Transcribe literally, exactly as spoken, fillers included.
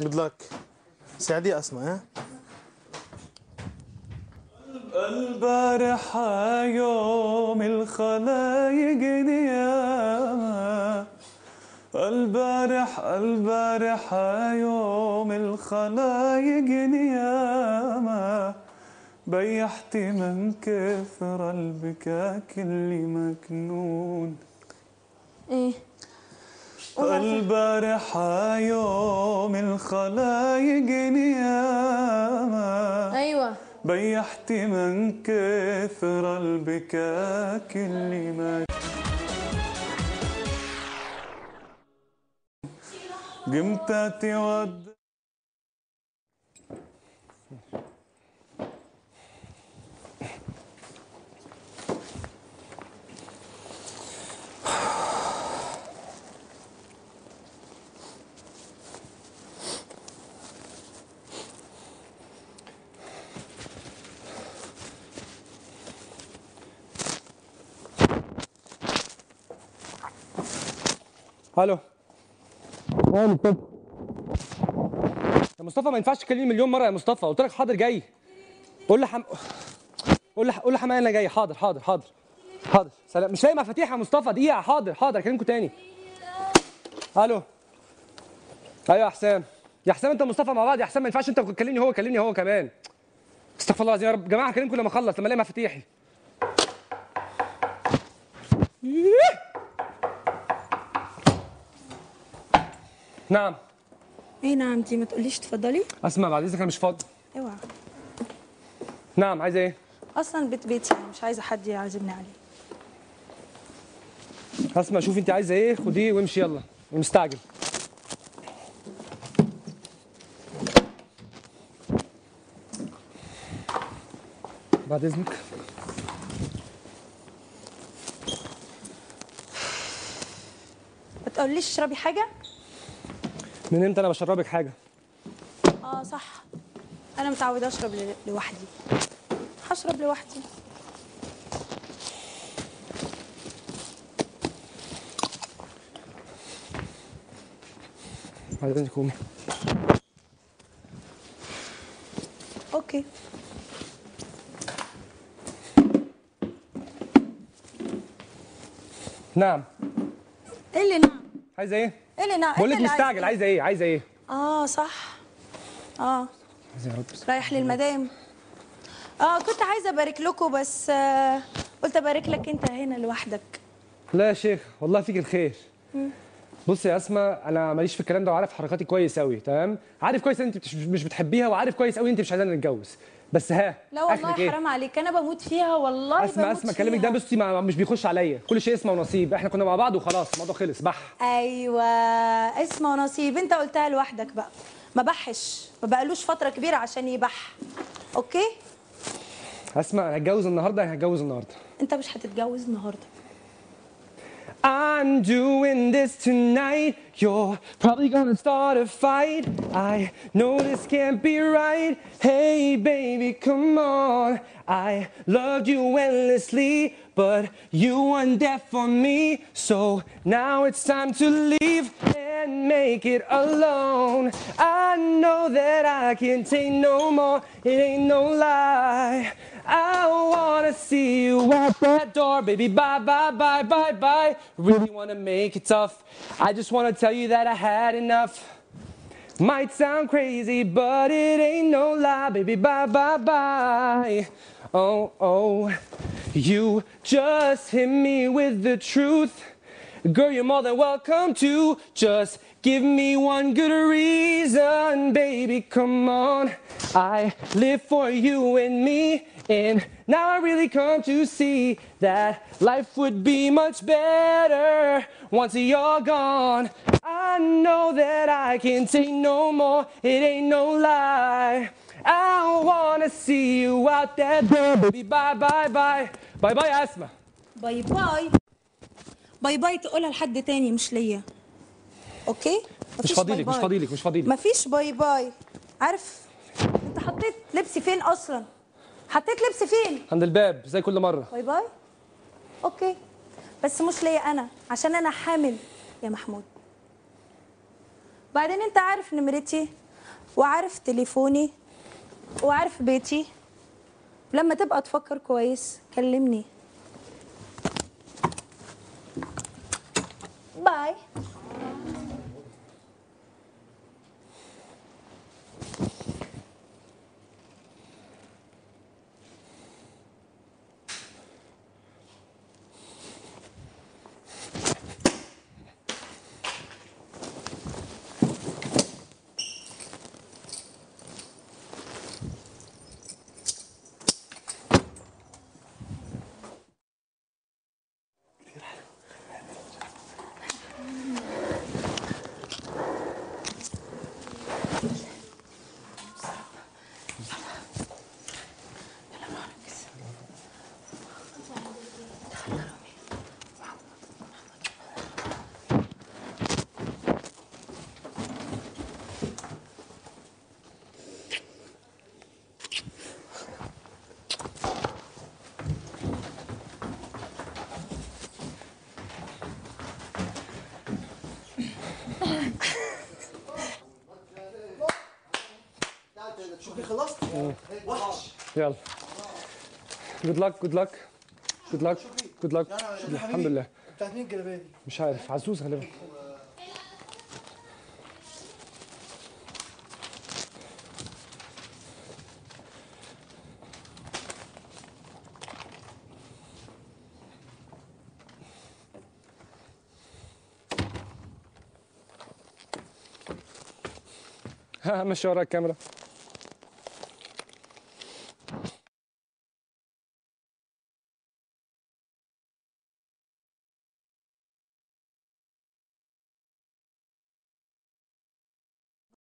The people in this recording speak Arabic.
Good luck. سعدي أسمع ها. البارحة يوم الخلايق نيامة، البارح البارحة يوم الخلايق نيامة، بيحت من كثر البكاك اللي مكنون. إيه البارحة يوم الخلايق نيامة، أيوة بيحت من كثر البكاك اللي ما قمت اتودع. الو يا مصطفى، يا مصطفى ما ينفعش تكلمني مليون مره يا مصطفى، قلت لك حاضر جاي. قول لحم قول لح... قول لحماية انا جاي. حاضر حاضر حاضر حاضر سلام. مش لاقي مفاتيح يا مصطفى، دقيقه. حاضر حاضر اكلمكم تاني. الو ايوه يا حسام، يا حسام انت ومصطفى مع بعض. يا حسام ما ينفعش انت تكلمني هو كلمني هو كمان. استغفر الله العظيم يا رب. يا جماعه هكلمكم لما اخلص، لما الاقي مفاتيحي. نعم. ايه نعم دي؟ ما تقوليش اتفضلي. اسمع بعد اذنك انا مش فاضي. اوعى. نعم عايزه ايه؟ اصلا بيت بيتي يعني، مش عايزه حد يعزمني عليه. اسمع شوفي انت عايزه ايه، خديه وامشي يلا، مستعجل. بعد اذنك. ما تقوليش اشربي حاجه. من امتى انا بشربك حاجه؟ اه صح، انا متعوده اشرب لوحدي. هشرب لوحدي. بعد اذنك قومي. اوكي. نعم. ايه اللي نعم؟ عايزه ايه؟ ايه اللي نعم؟ بقول لك مستعجل. عايزه ايه؟ عايزه ايه؟ اه صح. اه عايزه يا رب. رايح للمدام. اه كنت عايزه ابارك لكم بس آه قلت ابارك لك انت هنا لوحدك. لا يا شيخ والله فيك الخير. بصي يا اسماء، انا ماليش في الكلام ده وعارف حركاتي كويس قوي، تمام؟ عارف كويس ان انت مش بتحبيها، وعارف كويس قوي انت مش عايزانا نتجوز، بس ها. لا والله حرام إيه؟ عليك انا بموت فيها والله. اسمع اسمع كلامك ده بصي مش بيخش عليا، كل شيء اسمه ونصيب، احنا كنا مع بعض وخلاص الموضوع خلص بح. ايوه اسمه ونصيب، انت قلتها لوحدك بقى، ما بحش، ما بقالوش فتره كبيره عشان يبح. اوكي اسمع، انا هتجوز النهارده. انا هتجوز النهارده. انت مش هتتجوز النهارده. I'm doing this tonight. You're probably gonna start a fight. I know this can't be right. Hey baby, come on. I loved you endlessly, but you weren't there for me. So now it's time to leave and make it alone. I know that I can't take no more. It ain't no lie. I wanna see you at that door, baby. Bye, bye, bye, bye, bye. Really wanna make it tough. I just wanna tell you that I had enough. Might sound crazy, but it ain't no lie, baby. Bye, bye, bye. Oh, oh. You just hit me with the truth. Girl, you're more than welcome to just give me one good reason, baby. Come on. I live for you and me. And now I really come to see that life would be much better once you're gone. I know that I can't take no more, it ain't no lie. I wanna see you out there, baby. Bye, bye, bye. Bye, bye, Asma. Bye, bye. Bye, bye. تقولها لحد تاني مش ليا. أوكي؟ مش فاضيلك مش فاضيلك مش فاضيلك. مفيش باي باي. عارف أنت حطيت لبسي فين أصلاً؟ حطيت لبسي فين؟ عند الباب زي كل مره. باي باي. اوكي بس مش ليا انا، عشان انا حامل يا محمود. بعدين انت عارف نمرتي وعارف تليفوني وعارف بيتي، لما تبقى تفكر كويس كلمني. باي. شوفي خلصت وحش. يلا جود لك جود لك جود لك جود لك. الحمد لله. بتاعت مين الجلابيه دي؟ مش عارف، عزوز غالبا. ها ماشي ورا الكاميرا.